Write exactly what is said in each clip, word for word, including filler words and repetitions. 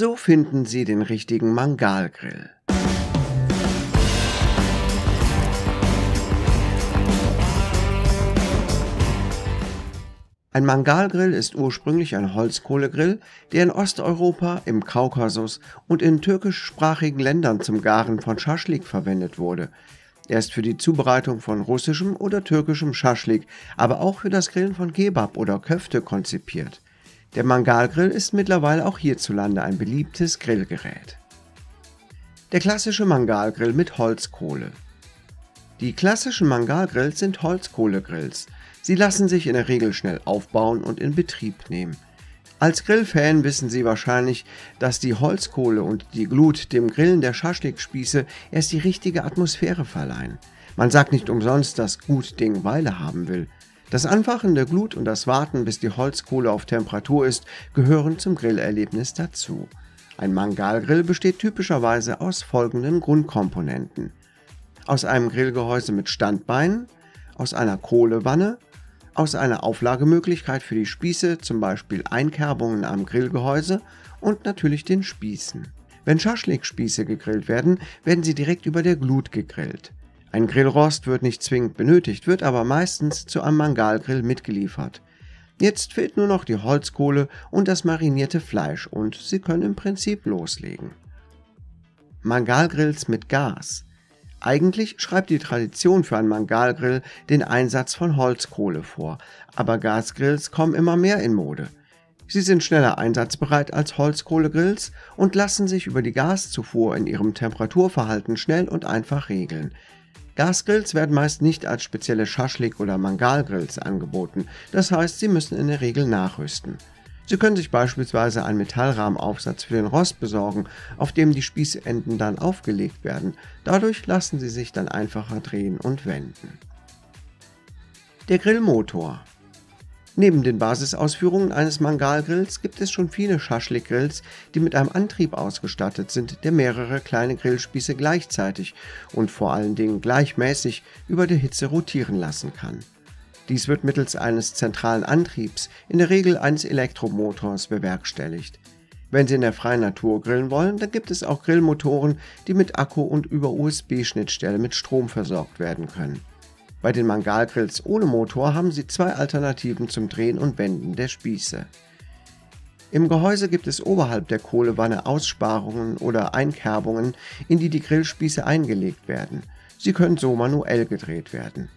So finden Sie den richtigen Mangalgrill. Ein Mangalgrill ist ursprünglich ein Holzkohlegrill, der in Osteuropa, im Kaukasus und in türkischsprachigen Ländern zum Garen von Schaschlik verwendet wurde. Er ist für die Zubereitung von russischem oder türkischem Schaschlik, aber auch für das Grillen von Kebab oder Köfte konzipiert. Der Mangalgrill ist mittlerweile auch hierzulande ein beliebtes Grillgerät. Der klassische Mangalgrill mit Holzkohle. Die klassischen Mangalgrills sind Holzkohlegrills. Sie lassen sich in der Regel schnell aufbauen und in Betrieb nehmen. Als Grillfan wissen Sie wahrscheinlich, dass die Holzkohle und die Glut dem Grillen der Schaschlikspieße erst die richtige Atmosphäre verleihen. Man sagt nicht umsonst, dass gut Ding Weile haben will. Das Anfachen der Glut und das Warten, bis die Holzkohle auf Temperatur ist, gehören zum Grillerlebnis dazu. Ein Mangalgrill besteht typischerweise aus folgenden Grundkomponenten: aus einem Grillgehäuse mit Standbeinen, aus einer Kohlewanne, aus einer Auflagemöglichkeit für die Spieße, zum Beispiel Einkerbungen am Grillgehäuse, und natürlich den Spießen. Wenn Schaschlikspieße gegrillt werden, werden sie direkt über der Glut gegrillt. Ein Grillrost wird nicht zwingend benötigt, wird aber meistens zu einem Mangalgrill mitgeliefert. Jetzt fehlt nur noch die Holzkohle und das marinierte Fleisch und Sie können im Prinzip loslegen. Mangalgrills mit Gas. Eigentlich schreibt die Tradition für einen Mangalgrill den Einsatz von Holzkohle vor, aber Gasgrills kommen immer mehr in Mode. Sie sind schneller einsatzbereit als Holzkohlegrills und lassen sich über die Gaszufuhr in ihrem Temperaturverhalten schnell und einfach regeln. Gasgrills werden meist nicht als spezielle Schaschlik- oder Mangalgrills angeboten, das heißt, Sie müssen in der Regel nachrüsten. Sie können sich beispielsweise einen Metallrahmenaufsatz für den Rost besorgen, auf dem die Spießenden dann aufgelegt werden. Dadurch lassen sie sich dann einfacher drehen und wenden. Der Grillmotor. Neben den Basisausführungen eines Mangalgrills gibt es schon viele Schaschlikgrills, die mit einem Antrieb ausgestattet sind, der mehrere kleine Grillspieße gleichzeitig und vor allen Dingen gleichmäßig über der Hitze rotieren lassen kann. Dies wird mittels eines zentralen Antriebs, in der Regel eines Elektromotors, bewerkstelligt. Wenn Sie in der freien Natur grillen wollen, dann gibt es auch Grillmotoren, die mit Akku und über U S B-Schnittstelle mit Strom versorgt werden können. Bei den Mangalgrills ohne Motor haben Sie zwei Alternativen zum Drehen und Wenden der Spieße. Im Gehäuse gibt es oberhalb der Kohlewanne Aussparungen oder Einkerbungen, in die die Grillspieße eingelegt werden. Sie können so manuell gedreht werden.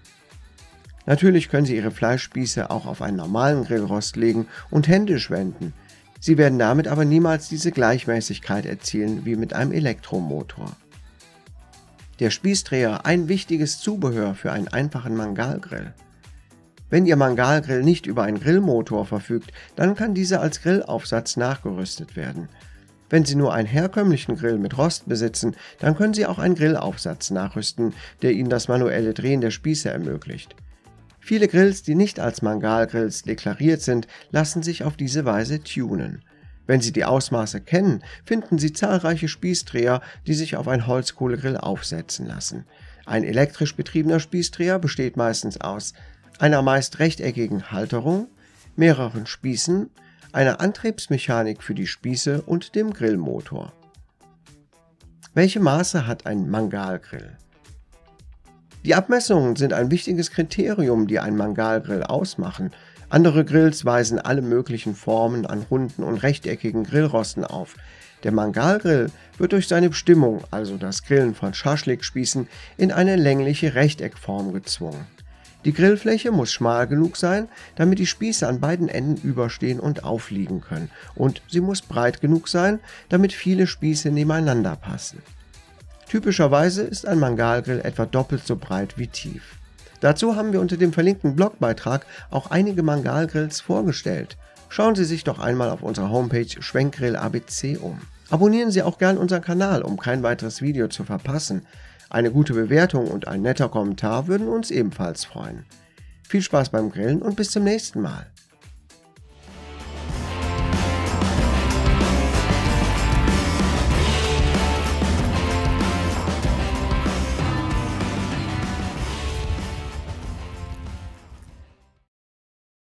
Natürlich können Sie Ihre Fleischspieße auch auf einen normalen Grillrost legen und händisch wenden. Sie werden damit aber niemals diese Gleichmäßigkeit erzielen wie mit einem Elektromotor. Der Spießdreher, ein wichtiges Zubehör für einen einfachen Mangalgrill. Wenn Ihr Mangalgrill nicht über einen Grillmotor verfügt, dann kann dieser als Grillaufsatz nachgerüstet werden. Wenn Sie nur einen herkömmlichen Grill mit Rost besitzen, dann können Sie auch einen Grillaufsatz nachrüsten, der Ihnen das manuelle Drehen der Spieße ermöglicht. Viele Grills, die nicht als Mangalgrills deklariert sind, lassen sich auf diese Weise tunen. Wenn Sie die Ausmaße kennen, finden Sie zahlreiche Spießdreher, die sich auf einen Holzkohlegrill aufsetzen lassen. Ein elektrisch betriebener Spießdreher besteht meistens aus einer meist rechteckigen Halterung, mehreren Spießen, einer Antriebsmechanik für die Spieße und dem Grillmotor. Welche Maße hat ein Mangalgrill? Die Abmessungen sind ein wichtiges Kriterium, die einen Mangalgrill ausmachen. Andere Grills weisen alle möglichen Formen an runden und rechteckigen Grillrosten auf. Der Mangalgrill wird durch seine Bestimmung, also das Grillen von Schaschlikspießen, in eine längliche Rechteckform gezwungen. Die Grillfläche muss schmal genug sein, damit die Spieße an beiden Enden überstehen und aufliegen können. Und sie muss breit genug sein, damit viele Spieße nebeneinander passen. Typischerweise ist ein Mangalgrill etwa doppelt so breit wie tief. Dazu haben wir unter dem verlinkten Blogbeitrag auch einige Mangalgrills vorgestellt. Schauen Sie sich doch einmal auf unserer Homepage Schwenkgrill A B C um. Abonnieren Sie auch gern unseren Kanal, um kein weiteres Video zu verpassen. Eine gute Bewertung und ein netter Kommentar würden uns ebenfalls freuen. Viel Spaß beim Grillen und bis zum nächsten Mal.